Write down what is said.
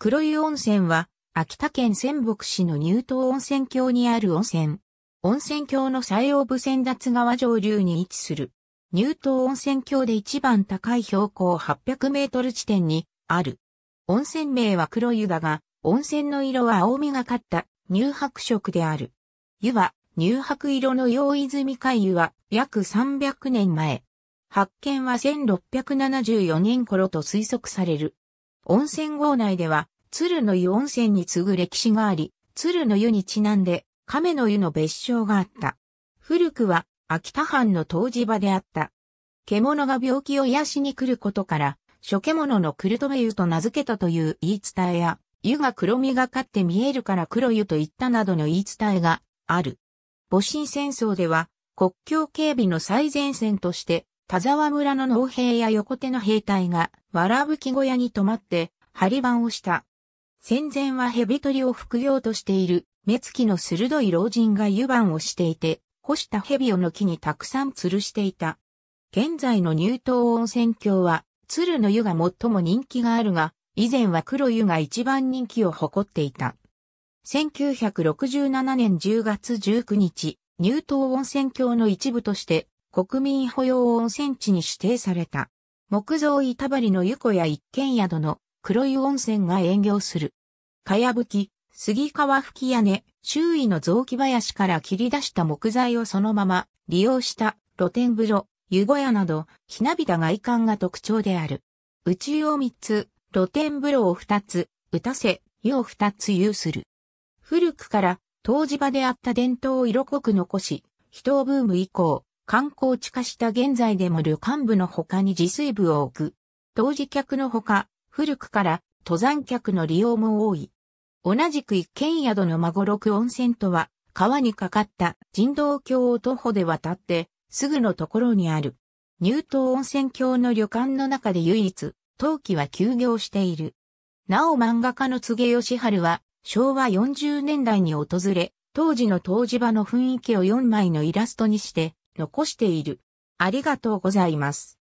黒湯温泉は、秋田県仙北市の乳頭温泉郷にある温泉。温泉郷の最奥部先達川上流に位置する。乳頭温泉郷で一番高い標高800メートル地点にある。温泉名は黒湯だが、温泉の色は青みがかった乳白色である。湯は乳白色の陽泉海湯は約300年前。発見は1674年頃と推測される。温泉郷内では、鶴の湯温泉に次ぐ歴史があり、鶴の湯にちなんで、亀の湯の別称があった。古くは、秋田藩の湯治場であった。獣が病気を癒しに来ることから、諸獣の来留湯と名付けたという言い伝えや、湯が黒みがかって見えるから黒湯と言ったなどの言い伝えがある。戊辰戦争では、国境警備の最前線として、田沢村の農兵や横手の兵隊が、わらぶき小屋に泊まって、張り番をした。戦前は蛇取りを副業としている、目つきの鋭い老人が湯番をしていて、干した蛇を軒にたくさん吊るしていた。現在の乳頭温泉郷は、鶴の湯が最も人気があるが、以前は黒湯が一番人気を誇っていた。1967年10月19日、乳頭温泉郷の一部として、国民保養温泉地に指定された。木造板張りの湯小屋一軒宿の黒湯温泉が営業する。かやぶき、杉川吹き屋根、周囲の雑木林から切り出した木材をそのまま利用した露天風呂、湯小屋など、ひなびた外観が特徴である。内湯を3つ、露天風呂を2つ、打たせ、湯を2つ有する。古くから、湯治場であった伝統を色濃く残し、秘湯ブーム以降、観光地化した現在でも旅館部の他に自炊部を置く。湯治客のほか、古くから登山客の利用も多い。同じく一軒宿の孫六温泉とは、川に架かった人道橋を徒歩で渡って、すぐのところにある。乳頭温泉郷の旅館の中で唯一、冬季は休業している。なお漫画家の柘植義春は、昭和40年代に訪れ、当時の湯治場の雰囲気を4枚のイラストにして、残している。ありがとうございます。